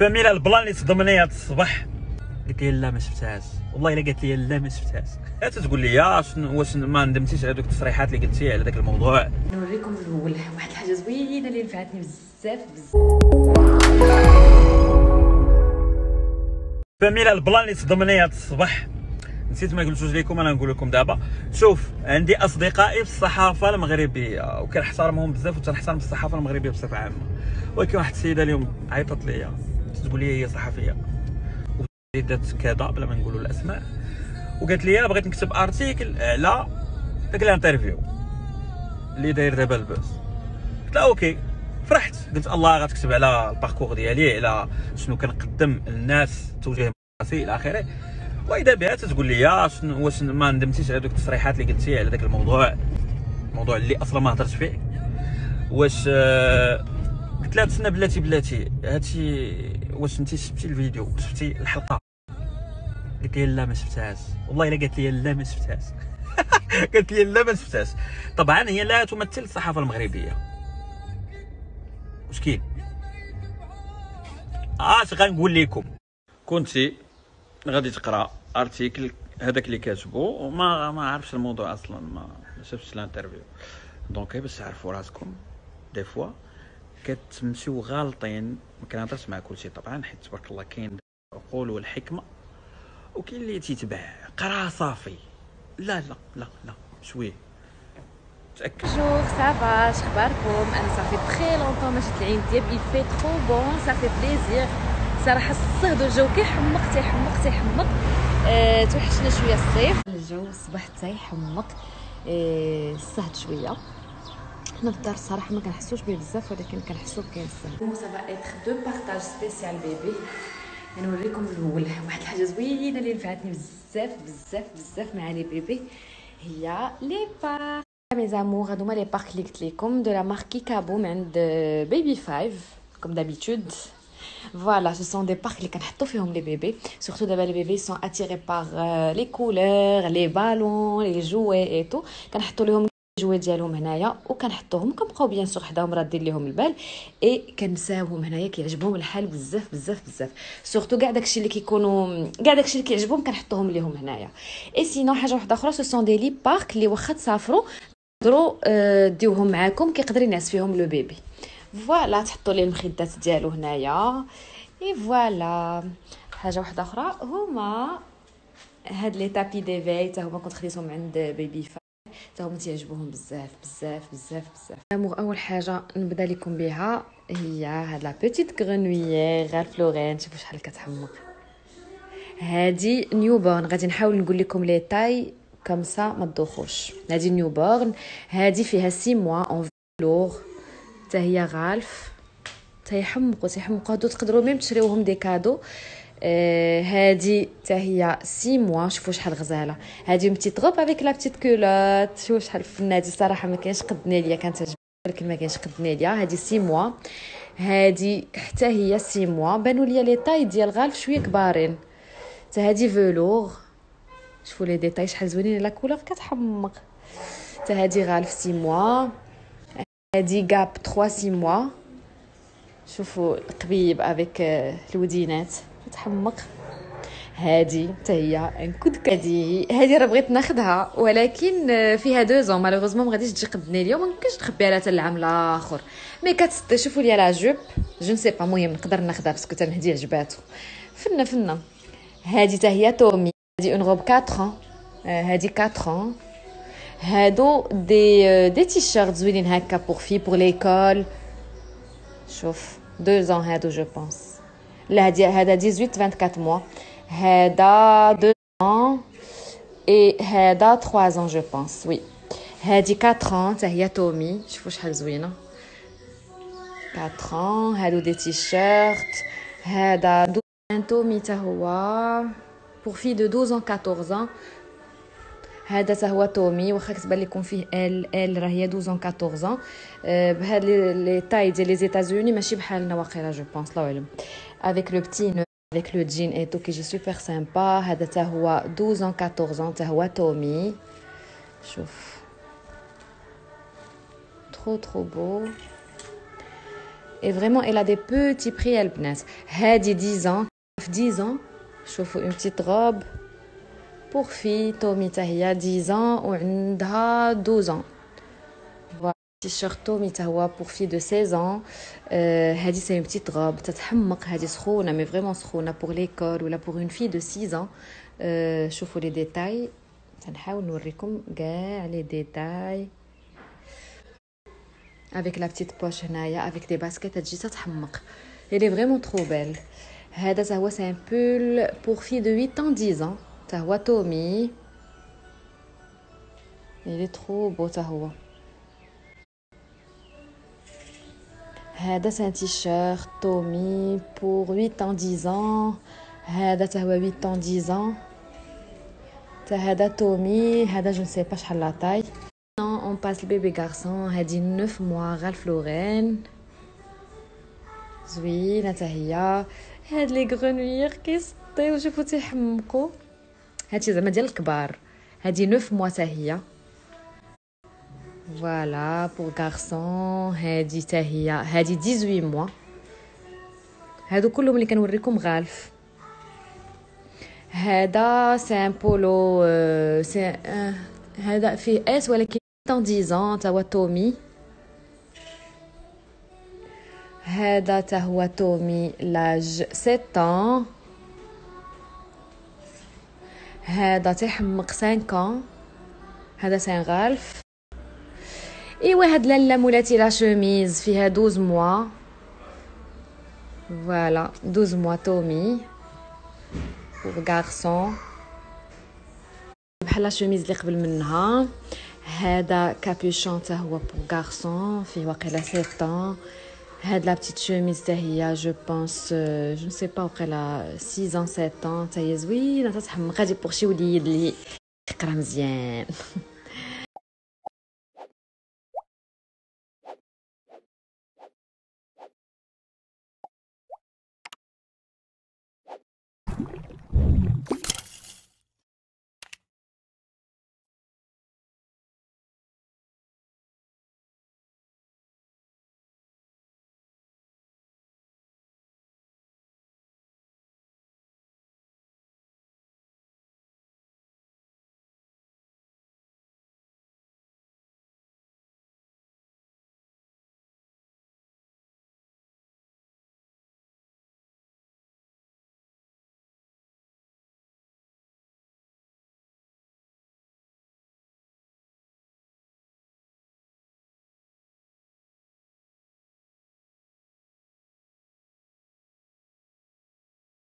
فميلا البلان اللي تصدمني هاد الصباح قلت لي لا ما شفتهاش، والله الا قالت لي لا ما شفتهاش. تتقول لي واش ما ندمتيش على دوك التصريحات اللي قلتي على داك الموضوع؟ نوريكم في الاول واحد الحاجه زوينه اللي نفعتني بزاف فميلا البلان اللي تصدمني هاد الصباح نسيت ما قلتوش لكم، انا نقول لكم دابا. شوف، عندي اصدقائي في الصحافه المغربيه وكنحترمهم بزاف وتنحترم الصحافه المغربيه بصفه عامه، ولكن واحد السيده اليوم عيطت ليا تقول لي هي صحفيه ودات كذا بلا ما نقولوا الاسماء، وقالت لي بغيت نكتب ارتيكل على داك الانترفيو اللي داير دابا البوس. قلت لها اوكي، فرحت قلت الله غتكتب على الباركور ديالي، على شنو كنقدم للناس، توجيه راسي الى اخره. واذا بها تتقول لي واش ما ندمتيش على دوك التصريحات اللي قلتي على داك الموضوع اللي اصلا ما هضرتش فيه. واش قلت لها تسنى بلاتي هادشي، واش انت شفتي الفيديو، شفتي الحلقه؟ قلت لي لا ما شفتهاش، والله الا قالت لي لا ما شفتهاش. قالت لي لا ما شفتهاش. طبعا هي لا تمثل الصحافه المغربيه، واش كاين اش غنقول لكم؟ كنتي غادي تقرا ارتيكل هذاك اللي كاتبه وما عرفش الموضوع اصلا، ما شفتش الانترفيو، دونك باش تعرفوا راسكم دي فوا كتمشيو غالطين. ما كنهضرش مع كلشي طبعا، حيت تبارك الله كاين العقول والحكمه وكاين اللي تيتبع قرا صافي. لا لا لا لا شويه تاكد. بونجور صافا شخباركم؟ انا صافي تري لونطون ما شفت العين ديال بي في ترو بون، صافي بليزير صراحه. الصهد والجو كيحمق تيحمق توحشنا شويه الصيف، الجو الصباح تيحمق الصهد شويه. حنا في الدار الصراحه ما كنحسوش به بزاف، ولكن كنحسو بكاين الصهد. سافا ايتر دو بارطاج سبيسيال بيبي، غنوريكم من الاول واحد الحاجه زوينه اللي نفعتني بزاف بزاف بزاف مع لي بيبي، هي لي بارك. مي زامور هادو هما لي بارك اللي قلت لكم دو لا ماركي كابو من عند بيبي 5 كوم دابيتود. Voilà, ce sont des parcs qui sont les bébés. Surtout les bébés sont attirés par les couleurs, les ballons, les jouets et tout. Ils sont attirés par les jouets et tout. فوالا تحطوا ليه المخدات ديالو هنايا. اي فوالا حاجه واحده اخرى هما هاد لي تابي دي في، حتى هما كنت خديتهم عند بيبي فا، حتى هما تيعجبوهم بزاف بزاف بزاف بزاف. اول حاجه نبدا لكم بها هي هاد لا بيتيت غرنويير غالف لورين. شوفوا شحال كتحمق هادي نيو بورن، غادي نحاول نقول لكم لي تاي كامسا ما تدوخوش. هادي نيو بورن، هادي فيها 6 موا اون فلور، حتى هي غالف تيحمقوا هادو تقدروا ميم تشريوهم دي كادو. هادي حتى هي 6 موا، شوفوا شحال غزاله. هادي بتيت غوب افيك لا بتيت كولوت، شوفوا شحال فنادي صراحه ما كاينش قد ناليا، كانت عجبتني ولكن ما كاينش قد ناليا. هادي 6 موا، هادي حتى هي 6 موا. بانوا ليا لي طاي ديال غالف شويه كبارين. حتى هادي فولور، شوفوا لي ديتاي شحال زوينين، لا كولور كتحمق. حتى هادي غالف 6 موا. هادي جاب 3-6 موا، شوفوا القبيب افيك الودينات تحمق. هادي حتى هي ان كودك، هادي راه بغيت ناخذها ولكن فيها 2 زون مالوغوزمون ما غاديش تجي قدني اليوم، ما يمكنش تخبيها لها حتى العام الاخر. مي كتست شوفوا لي لا جوب جون سي با، المهم نقدر ناخذها باسكو حتى مهدي عجباتو فنه. هادي حتى هي تومي، هادي اون روب 4 هادي 4. هادو دي تيشيرت زوينين هكا بوغ في بوغ ليكول، شوف 2 ans هادو جو بونس. لا هذا 18-24 موا، هذا 2 ans اي هذا 3 ans جو بونس وي. هادي 4 ans حتى هي تومي، شوفوا شحال زوينه 4 ans. هادو دي تيشيرت، هذا 12 ans تومي حتى هو بوغ في دو 12 ans 14 ans. هذا تا هو تومي، واخا كتبان لكم فيه ال راه هي 12 14. بهاد لي تاي ديال لي زيتازوني ماشي بحالنا واقيلا جو بونس، الله اعلم. افيك لو بتي نو افيك لو جين اي تو كي جي سوبر سامبا. هذا تا هو 12 14 تا هو تومي، شوف ترو بو. Et vraiment, elle a des petits prix, elle bnas. Hadi 10 ans, 10 ans, je trouve une petite robe pour fille. Tommy Tahia 10 ans ou Ndha 12 ans. Voilà, t-shirt Tommy Tahia pour fille de 16 ans. Hadi c'est une petite robe. Tathammaq, hadi srouna, mais vraiment srouna pour l'école ou là pour une fille de 6 ans. Je trouve les détails. Tanhaou nourrikum ga les détails. Avec la petite poche Naya, avec des baskets, elle est vraiment trop belle. C'est un pull pour fille de 8 ans, 10 ans. Tahwa Tommy. Il est trop beau, Tahwa. C'est un t-shirt Tommy pour 8 ans, 10 ans. Tahwa 8 ans, 10 ans. Tahwa Tommy, je ne sais pas la taille. On passe le bébé garçon, hadi 9 mois, Ralph Lauren. Zui, Natahia. Had les grenouilles qui se taillent, je foutais hamko. Hadi Zamadil Kbar. Hadi 9 mois, Tahia. Voilà, pour garçon, hadi Tahia. Hadi 18 mois. Hadi Kulum Likanurikum Ralph. Hada, c'est un polo. C'est un. Hada, fait S, voilà. 10 ans, Tahwa Tommy. Hada Tahwa Tommy, l'âge 7 ans. Hada Tahmak 5 ans. Hada Saint Ralph. Et ouais, had la moulati la chemise, fiha 12 mois. Voilà, 12 mois Tommy. Pour garçon. La chemise اللي قبل منها. هذا كابيشون تا هو pour garçon, في وقيلا 7 ans. هاد la petite chemise تا هي je pense je ne sais pas وقيلا 6 ans 7 ans تا هي زوينه تتحمق غادي pour شي وليد اللي يقرا مزيان.